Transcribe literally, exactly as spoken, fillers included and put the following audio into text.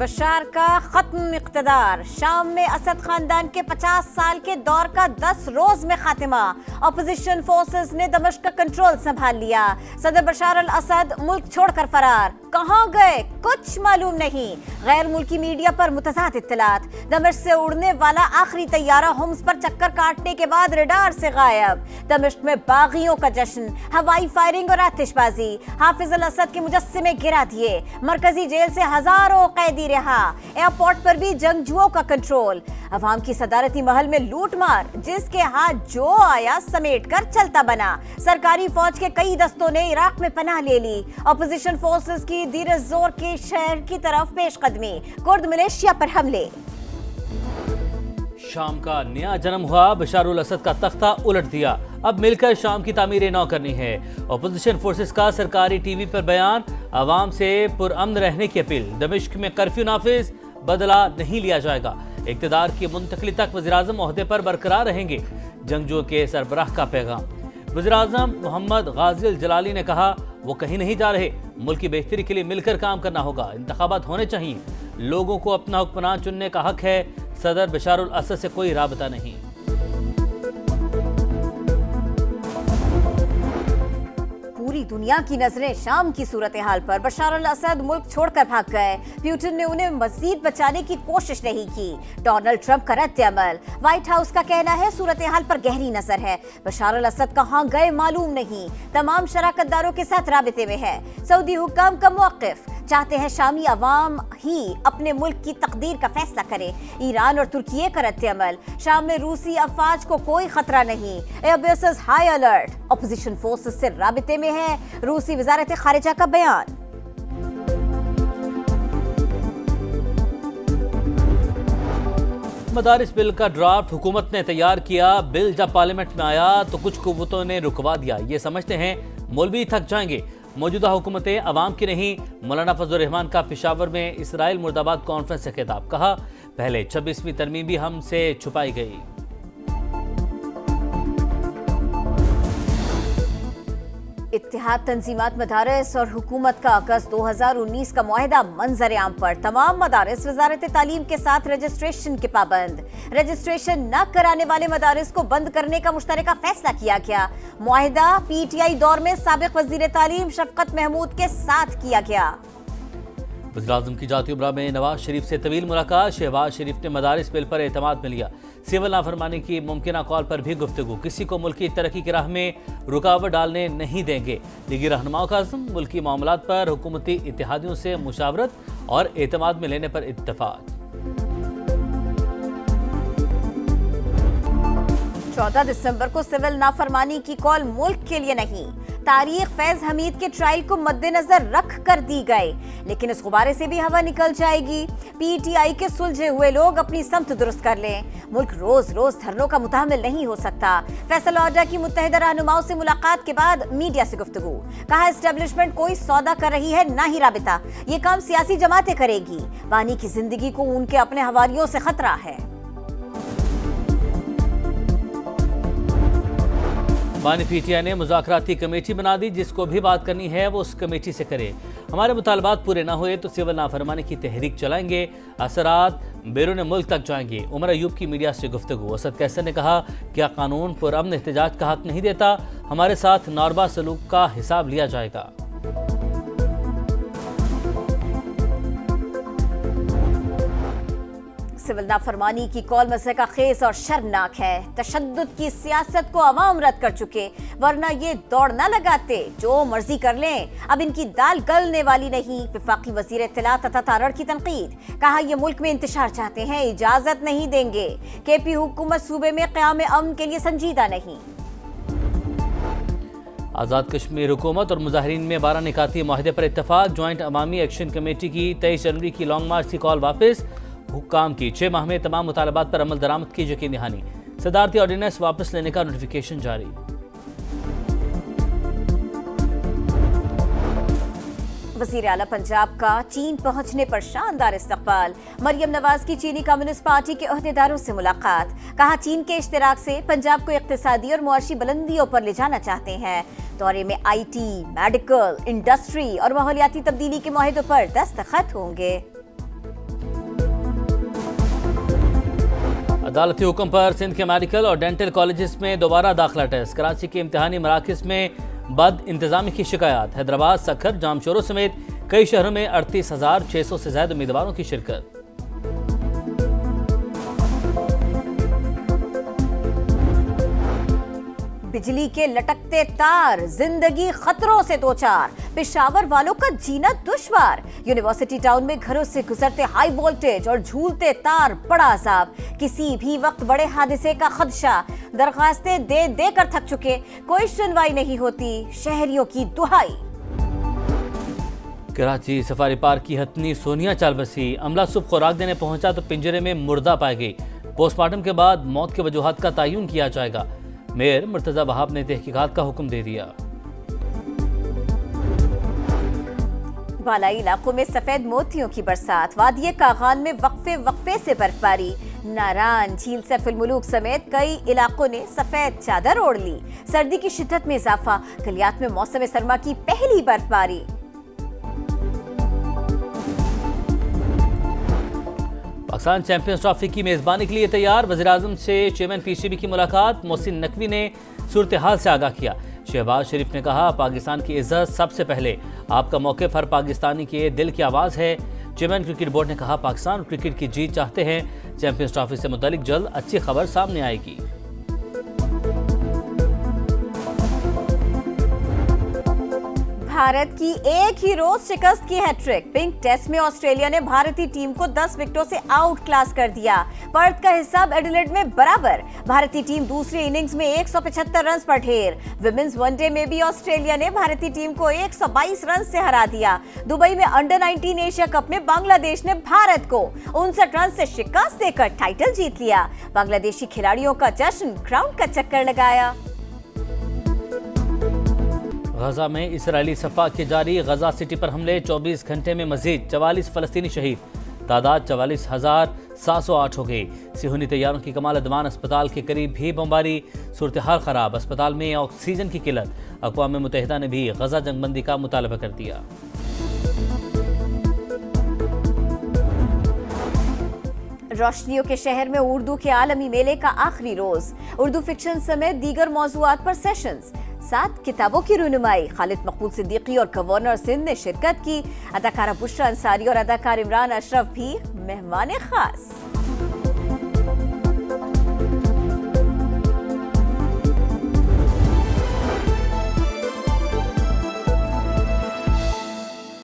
बशार का खत्म इख्तदार, शाम में असद खानदान के पचास साल के दौर का दस रोज में खात्मा, अपोजिशन फोर्सेस ने दमश्क का कंट्रोल संभाल लिया, सदर बशार अल असद मुल्क छोड़कर फरार, कहाँ गए कुछ मालूम नहीं। गैर मुल्की मीडिया पर मुतजाद इत्तलात, दमिश्क से उड़ने वाला आखिरी तैयारा होम्स पर चक्कर काटने के बाद रेडार से गायब, दमिश्क में बागियों का जश्न, हवाई फायरिंग और आतिशबाजी, हाफिज अल असद के मुजस्मे गिरा दिए, मरकजी जेल से हजारों कैदी रिहा, एयरपोर्ट पर भी जंगजुओं का कंट्रोल, अवाम की सदारती महल में लूट मार, जिसके हाथ जो आया समेट कर चलता बना, सरकारी फौज के कई दस्तों ने इराक में पनाह ले ली, अपोजिशन फोर्सेस की धीरे जोर के शहर की तरफ पेशकदमी, कुर्द मलेशिया पर हमले। शाम का नया जन्म हुआ, बशार अल असद का तख्ता उलट दिया, अब मिलकर शाम की तामीर नौ करनी है। अपोजिशन फोर्सेस का सरकारी टीवी पर बयान, आवाम से पुरअमन रहने की अपील, दमिश्क में कर्फ्यू नाफिज, बदला नहीं लिया जाएगा, इक़्तिदार की मुंतकली तक वज़ीर-ए-आज़म ओहदे पर बरकरार रहेंगे, जंगजुओं के सरबराह का पैगाम। वज़ीर-ए-आज़म मोहम्मद गाज़ी जलाली ने कहा, वो कहीं नहीं जा रहे, मुल्क की बेहतरी के लिए मिलकर काम करना होगा, इंतखाबात होने चाहिए, लोगों को अपना हुक्मरान चुनने का हक है, सदर बशार अल असद से कोई राबता नहीं। पूरी दुनिया की नजरें शाम की सूरत हाल पर, बशार अल असद मुल्क छोड़कर भाग गए, प्यूटिन ने उन्हें मजीद बचाने की कोशिश नहीं की, डोनाल्ड ट्रंप का रद्द अमल, व्हाइट हाउस का कहना है सूरत हाल पर गहरी नजर है, बशार अल असद कहाँ गए मालूम नहीं, तमाम शराकतदारों के साथ राबते में है, सऊदी हुकाम का मौक़िफ़, चाहते हैं शामी अवाम ही अपने मुल्क की तकदीर का फैसला करे, ईरान और तुर्किये का रद्दअमल, शाम में रूसी अफवाज को कोई खतरा नहीं, airbases high alert, opposition forces से राबिते में है, रूसी वजारत खारिजा का बयान। मदारिस बिल का ड्राफ्ट हुकूमत ने तैयार किया, बिल जब पार्लियामेंट में आया तो कुछ कुव्वतों ने रुकवा दिया, ये समझते हैं मौलवी थक जाएंगे, मौजूदा हुकूमतें अवाम की नहीं। मौलाना फजल उर रहमान का पेशावर में इसराइल मुर्दाबाद कॉन्फ्रेंस से खिताब, कहा पहले छब्बीसवीं तरमीम भी हमसे छुपाई गई। इत्तेहाद तंजीमात मदारस और हुकूमत का अगस्त दो हज़ार उन्नीस का मुआहदा मंजर आम पर, तमाम मदारस वजारत तालीम के साथ रजिस्ट्रेशन के पाबंद, रजिस्ट्रेशन न कराने वाले मदारस को बंद करने का मुश्तरका फैसला किया गया, मुआहदा पीटीआई दौर में साबिक वज़ीर तालीम शफकत महमूद के साथ किया गया। वज़ीर-ए-आज़म की जाती उमरा में नवाज शरीफ से तवील मुलाकात, शहबाज शरीफ ने मदारिस बिल पर एतमाद में लिया, सिविल नाफरमानी की मुमकिन कॉल पर भी गुफ्तगू, किसी को मुल्की तरक्की की राह में रुकावट डालने नहीं देंगे, लीगी रहनुमाओं का अज़्म, मुल्की मामलात पर हुकूमती इतिहादियों से मुशावरत और एतमाद में लेने पर इत्तफाक। चौदह दिसंबर को सिविल नाफरमानी की कॉल मुल्क के लिए नहीं, तारीख फैज हमीद के ट्रायल को मद्देनजर रख कर दी गई, लेकिन इस गुब्बारे से भी हवा निकल जाएगी, पीटीआई के सुलझे हुए लोग अपनी समत दुरुस्त कर लें, मुल्क रोज रोज धरनों का मुताहमिल नहीं हो सकता। फैसल औडा की मुत्तहिदा रहनुमाओं से मुलाकात के बाद मीडिया से गुफ्तगू, कहा एस्टेब्लिशमेंट कोई सौदा कर रही है ना ही राबिता, ये काम सियासी जमातें करेगी, वानी की जिंदगी को उनके अपने हवालियों से खतरा है। वानी पीटीआई ने मुज़ाकराती कमेटी बना दी, जिसको भी बात करनी है वो उस कमेटी से करे, हमारे मुतालबात पूरे ना हुए तो सिविल नाफरमानी की तहरीक चलाएंगे, असरात बैरून मुल्क तक जाएंगे। उमर अयूब की मीडिया से गुफ्तगू, असद कैसर ने कहा क्या कानून पुरअमन एहतजाज का हक नहीं देता, हमारे साथ नारवा सलूक का हिसाब लिया जाएगा। सिविल नाफरमानी की कॉल मसले का खेस और शर्मनाक है, तशद्दुद की सियासत को अवाम रद्द कर चुके, वरना ये दौड़ ना लगाते, जो मर्जी कर लें, अब इनकी दाल गलने वाली नहीं। वफाकी वजीर इत्तलात अता तारड़ की तनकीद, कहा ये मुल्क में इंतशार चाहते हैं, इजाजत नहीं देंगे, के पी हुकूमत सूबे में क़याम अमन के लिए संजीदा नहीं। आज़ाद कश्मीर हुकूमत और मुजाहरीन में बारह निकाती माहदे पर इतफाक़, ज्वाइंट अवामी एक्शन कमेटी की तेईस जनवरी की लॉन्ग मार्च की कॉल वापस, हुक्काम की छः माह में तमाम मुतालबात पर अमल दरामद की यकीन दहानी, सदारती ऑर्डिनेंस वापस लेने का नोटिफिकेशन जारी। वज़ीर आला पंजाब का चीन पहुंचने पर शानदार इस्तकबाल, मरियम नवाज की चीनी कम्युनिस्ट पार्टी के अहदेदारों से मुलाकात, कहा चीन के इश्तराक से पंजाब को इक्तिसादी और मुआशी बुलंदियों पर ले जाना चाहते हैं, दौरे में आई टी, मेडिकल, इंडस्ट्री और माहौलियाती तब्दीली के माहिदों पर दस्तखत होंगे। अदालती हुक्म पर सिंध के मेडिकल और डेंटल कॉलेजेस में दोबारा दाखिला टेस्ट। कराची के इम्तिहानी मराकज़ में बद इंतजामी की शिकायत। हैदराबाद, सखर, जामशोरों समेत कई शहरों में अड़तीस हजार छः सौ से ज्यादा उम्मीदवारों की शिरकत। बिजली के लटकते तार, जिंदगी खतरों से दो चार, पेशावर वालों का जीना दुश्वार। यूनिवर्सिटी टाउन में घरों से गुजरते हाई वोल्टेज और झूलते तार बड़ा अज़ाब। किसी भी वक्त बड़े हादसे का खदशा, दरखास्तें दे दे कर थक चुके, कोई सुनवाई नहीं होती शहरियों की दुहाई। कराची सफारी पार्क की हथनी सोनिया चाल बसी। अमला सुबह खुराक देने पहुंचा तो पिंजरे में मुर्दा पाई गई। पोस्टमार्टम के बाद मौत के वजूहात का तयन किया जाएगा। मेयर मुर्तजा वहाब ने तहकीकात का हुक्म दे दिया। बालाई इलाकों में सफेद मोतियों की बरसात। वादिये कागान में वक्फे वक्फे से बर्फबारी। नारान, झील, सैफ-उल-मलूक समेत कई इलाकों ने सफेद चादर ओढ़ ली। सर्दी की शिद्दत में इजाफा। कलियात में मौसम सरमा की पहली बर्फबारी। पाकिस्तान चैंपियंस ट्रॉफी की मेज़बानी के लिए तैयार। वज़ीर-ए-आज़म से चेयरमैन पीसीबी की मुलाकात। मोहसिन नकवी ने सूरत हाल से आगाह किया। शहबाज शरीफ ने कहा, पाकिस्तान की इज्जत सबसे पहले, आपका मौक़िफ़ हर पाकिस्तानी के दिल की आवाज़ है। चेयरमैन क्रिकेट बोर्ड ने कहा, पाकिस्तान क्रिकेट की जीत चाहते हैं। चैंपियंस ट्रॉफी से मुतालिक जल्द अच्छी खबर सामने आएगी। भारत की एक ही रोज शिकस्त की हैट्रिक। पिंक टेस्ट में ऑस्ट्रेलिया ने भारतीय टीम को दस विकेटों से आउट क्लास कर दिया। पर्थ का हिसाब एडिलेड में बराबर। भारतीय टीम दूसरी इनिंग्स में एक सौ पचहत्तर रन पर ढेर। विमेंस वनडे में भी ऑस्ट्रेलिया ने भारतीय टीम को एक सौ बाईस रन से हरा दिया। दुबई में अंडर नाइनटीन एशिया कप में बांग्लादेश ने भारत को उनसठ रन से शिकस्त देकर टाइटल जीत लिया। बांग्लादेशी खिलाड़ियों का जश्न, ग्राउंड का चक्कर लगाया। गजा में इसराइली सफा के जारी। गजा सिटी पर हमले, चौबीस घंटे में मजीद चवालीस फलस्तीनी शहीद। तादाद चवालीस हजार सात सौ आठ हो गई। सिहूनी तैयारों की कमाल अदवान अस्पताल के करीब भी बमबारी। सूरत हाल खराब, अस्पताल में ऑक्सीजन की किल्लत। अक़वाम मुत्तहिदा ने भी गजा जंगबंदी का मुतालबा कर दिया। रोशनियों के शहर में उर्दू के आलमी मेले का आखिरी रोज। उर्दू फिक्शन समेत दीगर मौजूआत पर सेशंस। सात किताबों की रुनुमाई। खालिद मकबूल सिद्दीकी और गवर्नर सिंध ने शिरकत की। अदाकारा बुशरा अंसारी और अदाकार इमरान अशरफ भी मेहमान खास।